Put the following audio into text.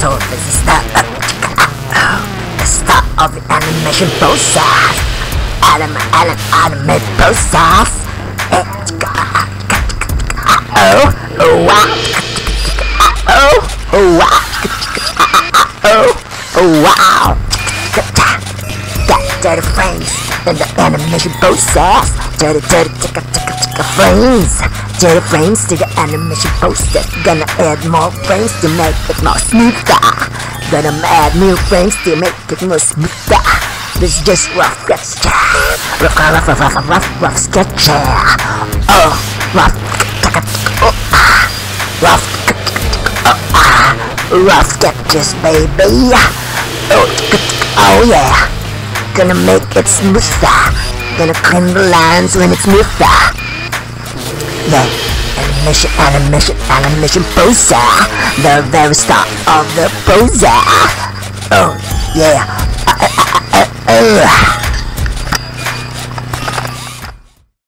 So this is the start of the animation process. Animate process. Wow! Got 30 frames in the animation process. 30 frames. 30 frames to the animation process. Gonna add more frames to make it more smoother. Gonna add new frames to make it more smoother. This is just rough sketch. Rough sketch. Rough sketches, baby. Oh yeah, gonna make it smoother. Gonna clean the lines when it's smoother. Yeah, animation poser. The very start of the poser. Oh yeah.